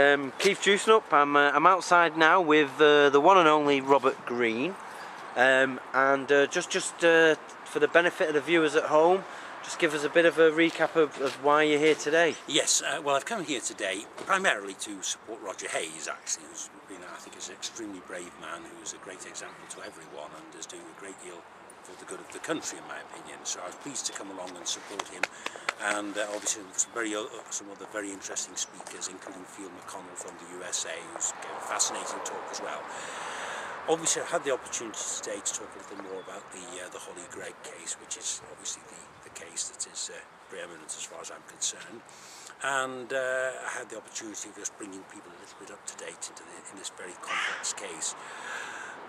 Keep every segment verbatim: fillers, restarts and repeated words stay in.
Um, Keith Dewsnup. I'm, uh, I'm outside now with uh, the one and only Robert Green, um, and uh, just just uh, for the benefit of the viewers at home, just give us a bit of a recap of, of why you're here today. Yes, uh, well I've come here today primarily to support Roger Hayes, actually, who's been, I think, is an extremely brave man who's a great example to everyone and is doing a great deal for the good of the country, in my opinion. So I was pleased to come along and support him, and uh, obviously some, very, uh, some other very interesting speakers, including Phil McConnell from the U S A, who's gave a fascinating talk as well. Obviously I had the opportunity today to talk a little more about the, uh, the Hollie Greig case, which is obviously the, the case that is uh, preeminent as far as I'm concerned. And uh, I had the opportunity of just bringing people a little bit up to date into the, in this very complex case.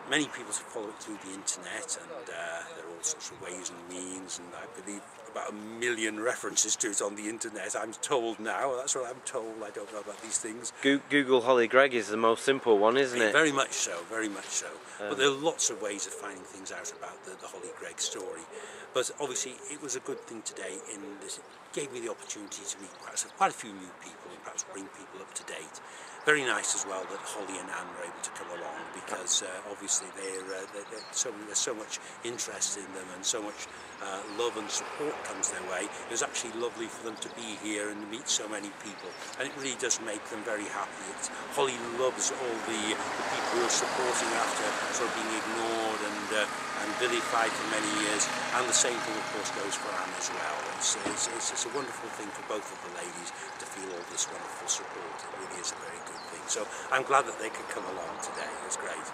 Many people follow it through the internet, and uh, there are all sorts of ways and means, and I believe about a million references to it on the internet, I'm told now. That's what I'm told. I don't know about these things. Google Hollie Greig is the most simple one, isn't it? Very much so, very much so. Um, but there are lots of ways of finding things out about the, the Hollie Greig story. But obviously it was a good thing today in that it gave me the opportunity to meet quite, quite a few new people and perhaps bring people up to date. Very nice as well that Hollie and Anne were able to come along, because uh, obviously they're, uh, they're, they're so, there's so much interest in them and so much uh, love and support comes their way. It was actually lovely for them to be here and meet so many people, and it really does make them very happy. It's, Hollie loves all the, the people who are supporting after sort of being ignored and, uh, and vilified for many years, and the same thing of course goes for Anne as well. It's, it's, it's, it's a wonderful thing for both of the ladies to feel all this wonderful support. It really is a very good thing. So I'm glad that they could come along today. It was great.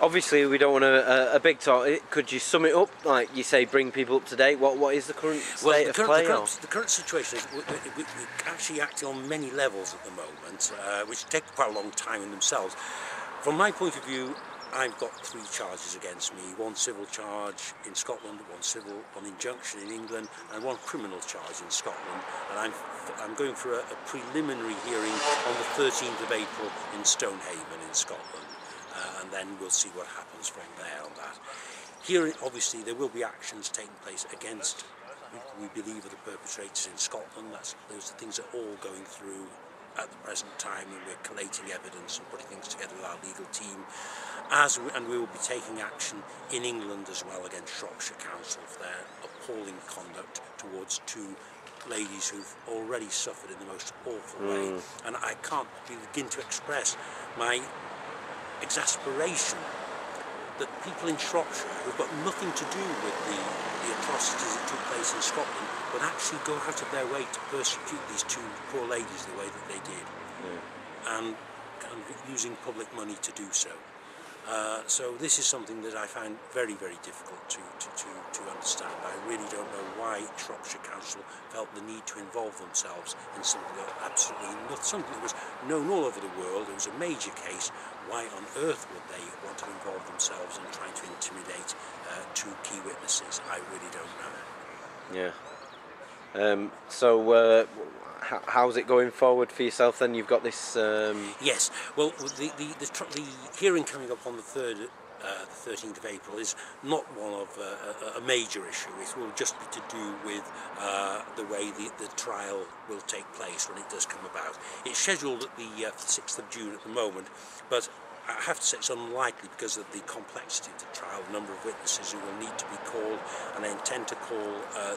Obviously we don't want a, a, a big talk. Could you sum it up? Like you say, bring people up to date. What What is the current state well, the of current, play? The current, the current situation is we're, we're actually acting on many levels at the moment, uh, which take quite a long time in themselves. From my point of view, I've got three charges against me, one civil charge in Scotland, one civil, one injunction in England, and one criminal charge in Scotland. And I'm, I'm going for a, a preliminary hearing on the thirteenth of April in Stonehaven in Scotland. Uh, and then we'll see what happens from there on that. Here, obviously, there will be actions taking place against, we believe, are the perpetrators in Scotland. That's, those are things that are all going through at the present time, and we're collating evidence and putting things together with our legal team. As we, and we will be taking action in England as well against Shropshire Council for their appalling conduct towards two ladies who've already suffered in the most awful mm. way. And I can't begin to express my exasperation that people in Shropshire, who've got nothing to do with the, the atrocities that took place in Scotland, would actually go out of their way to persecute these two poor ladies the way that they did, yeah. and, and using public money to do so. Uh, so this is something that I find very, very difficult to, to, to, to understand. I really don't know why Shropshire Council felt the need to involve themselves in something that absolutely not something that was known all over the world. It was a major case. Why on earth would they want to involve themselves in trying to intimidate uh, two key witnesses? I really don't know. Yeah. Um, so, uh, how's it going forward for yourself then? You've got this... Um... Yes, well, the, the, the, tr the hearing coming up on the third, uh, the thirteenth of April is not one of uh, a, a major issue. It will just be to do with uh, the way the, the trial will take place when it does come about. It's scheduled at the uh, sixth of June at the moment, but I have to say it's unlikely because of the complexity of the trial, the number of witnesses who will need to be called, and I intend to call... Uh,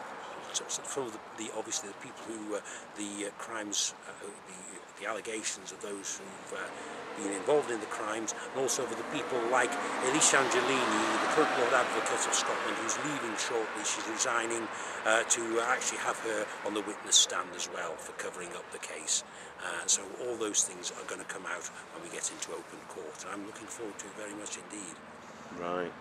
From the, the obviously the people who uh, the uh, crimes, uh, the, the allegations of those who've uh, been involved in the crimes, and also for the people like Elisha Angelini, the current Lord Advocate of Scotland, who's leaving shortly. She's resigning uh, to uh, actually have her on the witness stand as well for covering up the case. Uh, so all those things are going to come out when we get into open court, and I'm looking forward to it very much indeed. Right.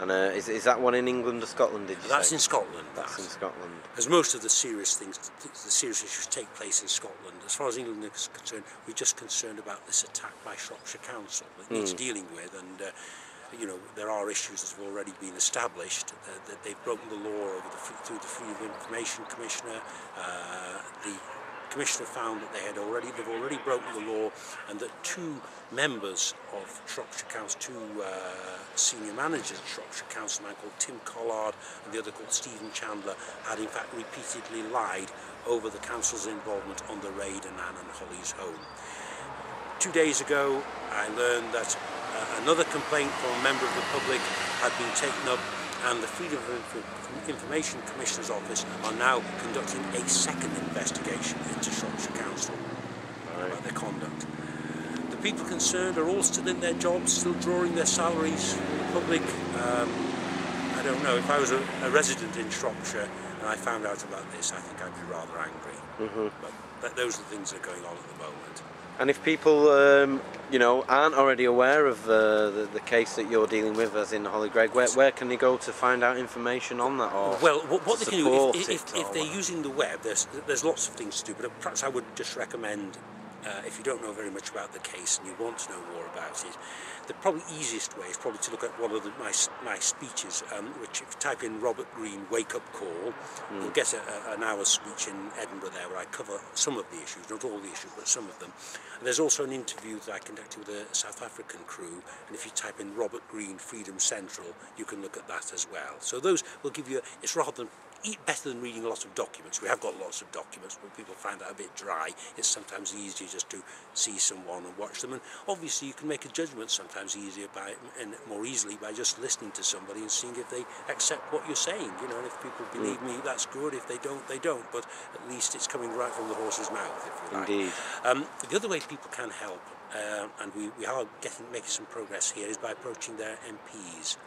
And uh, is, is that one in England or Scotland, did you That's say? in Scotland. That's that. in Scotland. As most of the serious things, the serious issues take place in Scotland. As far as England is concerned, we're just concerned about this attack by Shropshire Council that mm. needs dealing with. And, uh, you know, there are issues that have already been established, uh, that they've broken the law over the, through the Freedom of Information Commissioner. Uh, the Commissioner found that they had already, they've already broken the law, and that two members of Shropshire Council, two uh, senior managers at Shropshire Council, a man called Tim Collard and the other called Stephen Chandler, had in fact repeatedly lied over the council's involvement on the raid on Anne and Hollie's home. Two days ago I learned that uh, another complaint from a member of the public had been taken up, and the Freedom of Information Commissioner's Office are now conducting a second investigation into Shropshire Council about their conduct. The people concerned are all still in their jobs, still drawing their salaries from the public. Um, I don't know, if I was a, a resident in Shropshire and I found out about this, I think I'd be rather angry. Mm-hmm. But th those are the things that are going on at the moment. And if people, um, you know, aren't already aware of uh, the, the case that you're dealing with, as in Hollie Greig, where, where can they go to find out information on that? Or well, what, what they can do, if, if, if they're using the web, there's, there's lots of things to do, but perhaps I would just recommend, uh, if you don't know very much about the case and you want to know more about it, the probably easiest way is probably to look at one of the, my, my speeches, um, which if you type in Robert Green Wake Up Call, mm. you'll get a, a, an hour's speech in Edinburgh there where I cover some of the issues, not all the issues, but some of them. And there's also an interview that I conducted with a South African crew, and if you type in Robert Green Freedom Central, you can look at that as well. So those will give you, it's rather than, better than reading lots of documents. We have got lots of documents, but people find that a bit dry. It's sometimes easier just to see someone and watch them, and obviously you can make a judgment sometimes easier by and more easily by just listening to somebody and seeing if they accept what you're saying, you know, and if people believe me, that's good. If they don't, they don't, but at least it's coming right from the horse's mouth, if you like. Indeed. Um, the other way people can help, uh, and we, we are getting making some progress here, is by approaching their M Ps.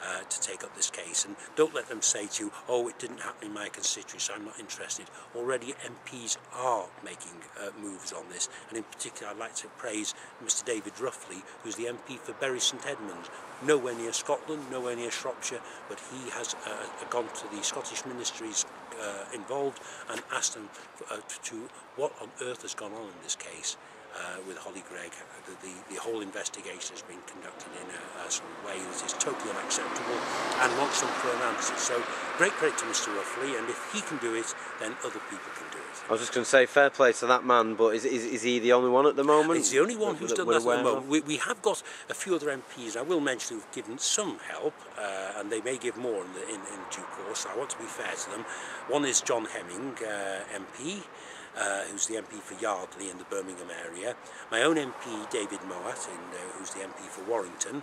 Uh, to take up this case, and don't let them say to you, oh, it didn't happen in my constituency, I'm not interested. Already M Ps are making uh, moves on this, and in particular I'd like to praise Mister David Ruffley, who's the M P for Bury St Edmunds, nowhere near Scotland, nowhere near Shropshire, but he has uh, gone to the Scottish ministries uh, involved and asked them for, uh, to what on earth has gone on in this case. Uh, with Hollie Greig, the, the, the whole investigation has been conducted in a, a sort of way that is totally unacceptable, and wants them for an answer. So great credit to Mister Ruffley, and if he can do it, then other people can do it. I was just going to say, fair play to that man, but is, is, is he the only one at the moment? He's the only one who's done that at the moment. We, we have got a few other M Ps, I will mention, who've given some help, uh, and they may give more in, the, in, in due course. I want to be fair to them. One is John Hemming, uh, M P. Uh, who's the M P for Yardley in the Birmingham area, my own M P David Mowat, in, uh, who's the M P for Warrington,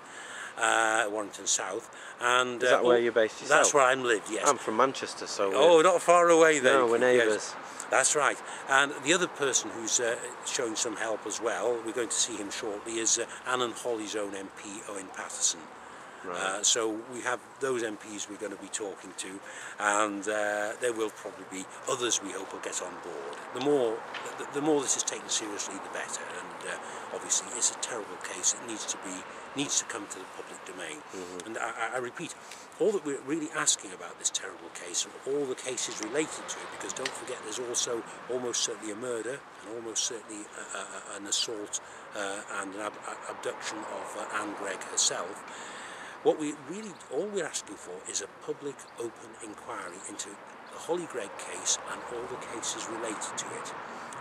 uh, Warrington South. And, uh, is that where oh, you're based yourself? That's where I'm lived, yes. I'm from Manchester, so... Oh, not far away then. No, we're neighbours. Yes. That's right. And the other person who's uh, shown some help as well, we're going to see him shortly, is uh, Anne and Hollie's own M P, Owen Patterson. Right. Uh, so we have those M Ps we're going to be talking to, and uh, there will probably be others we hope will get on board. The more, the, the more this is taken seriously, the better. And uh, obviously, it's a terrible case. It needs to be needs to come to the public domain. Mm-hmm. And I, I repeat, all that we're really asking about this terrible case, and all the cases related to it, because don't forget, there's also almost certainly a murder, and almost certainly a, a, an assault uh, and an ab abduction of uh, Anne Greig herself. What we really, all we're asking for is a public, open inquiry into the Hollie Greig case and all the cases related to it.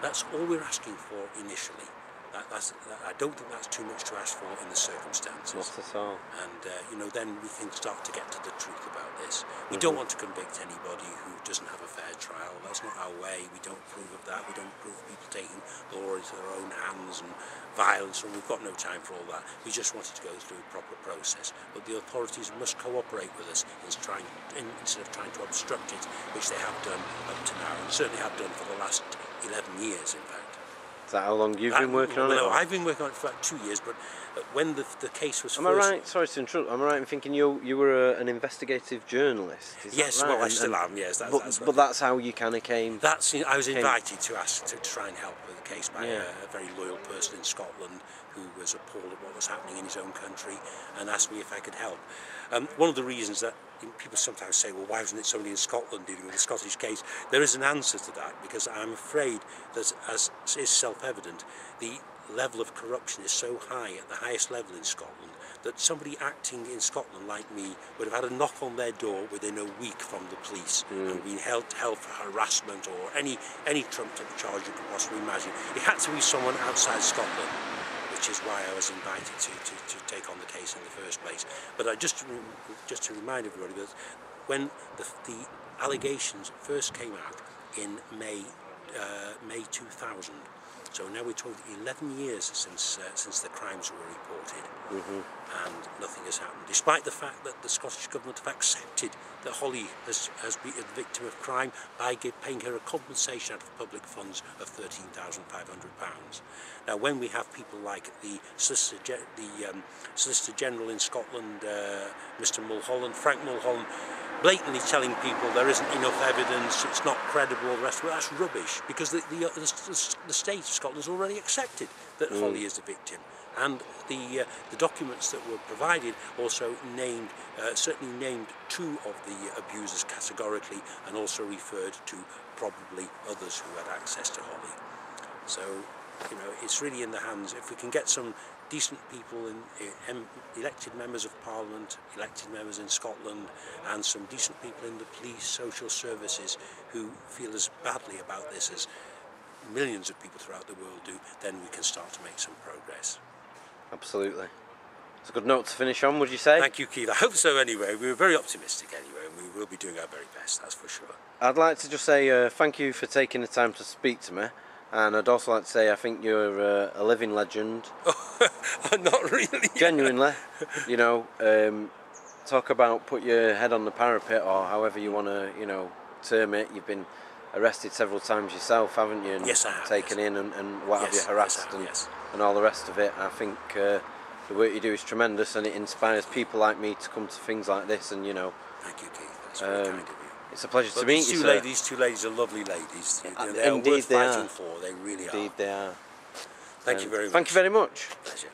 That's all we're asking for initially. That, that's, that, I don't think that's too much to ask for in the circumstances. Not at all. And, uh, you know, then we can start to get to the truth about this. We mm-hmm. don't want to convict anybody who doesn't have a fair trial. That's not our way. We don't approve of that. We don't approve of people taking the law into their own hands and violence, and we've got no time for all that. We just wanted to go through a proper process. But the authorities must cooperate with us in trying, in, instead of trying to obstruct it, which they have done up to now, and certainly have done for the last eleven years, in fact. Is that how long you've that, been working on well, it? No, I've been working on it for like two years, but when the, the case was am first... Am I right, sorry to interrupt, am I right in thinking you you were a, an investigative journalist? Is yes, right? well, I still and, am, yes. That, but that's, but that's how you kind of came... That's, I was came... invited to ask to try and help with the case by yeah. a, a very loyal person in Scotland who was appalled at what was happening in his own country and asked me if I could help. Um, one of the reasons that people sometimes say, well, why wasn't it somebody in Scotland dealing with a Scottish case? There is an answer to that, because I'm afraid that, as is self-evident, the level of corruption is so high, at the highest level in Scotland, that somebody acting in Scotland like me would have had a knock on their door within a week from the police mm. and been held, held for harassment or any, any trumped-up charge you could possibly imagine. It had to be someone outside Scotland, which is why I was invited to, to, to take on the case in the first place. But I just, just to remind everybody that when the, the allegations first came out in May, uh, May two thousand, So now we're talking eleven years since uh, since the crimes were reported, mm-hmm. and nothing has happened, despite the fact that the Scottish Government have accepted that Hollie has, has been a victim of crime by give, paying her a compensation out of public funds of thirteen thousand five hundred pounds. Now, when we have people like the Solicitor, Ge the, um, Solicitor General in Scotland, uh, Mister Mulholland, Frank Mulholland, blatantly telling people there isn't enough evidence, it's not credible, all the rest of it, that's rubbish, because the, the, the, the state of Scotland has already accepted that mm. Hollie is the victim. And the, uh, the documents that were provided also named, uh, certainly named two of the abusers categorically, and also referred to probably others who had access to Hollie. So, you know, it's really in the hands, if we can get some decent people, in, in, elected members of Parliament, elected members in Scotland, and some decent people in the police, social services, who feel as badly about this as millions of people throughout the world do, then we can start to make some progress. Absolutely. It's a good note to finish on, would you say? Thank you, Keith. I hope so anyway. We were very optimistic anyway, and we will be doing our very best, that's for sure. I'd like to just say uh, thank you for taking the time to speak to me. And I'd also like to say I think you're uh, a living legend. Oh, not really. Genuinely. You know, um, talk about put your head on the parapet, or however you want to, you know, term it. You've been arrested several times yourself, haven't you? And yes, I have. Taken yes. in and, and what yes, have you, harassed yes, have, and, yes. and all the rest of it. I think uh, the work you do is tremendous, and it inspires people like me to come to things like this. And, you know... Thank you, Keith. That's um, very kind of you. It's a pleasure but to meet you, sir. These two ladies are lovely ladies. They, they, they Indeed are worth they fighting are. for. They really Indeed are. Indeed they are. Thank um, you very much. Thank you very much. Pleasure.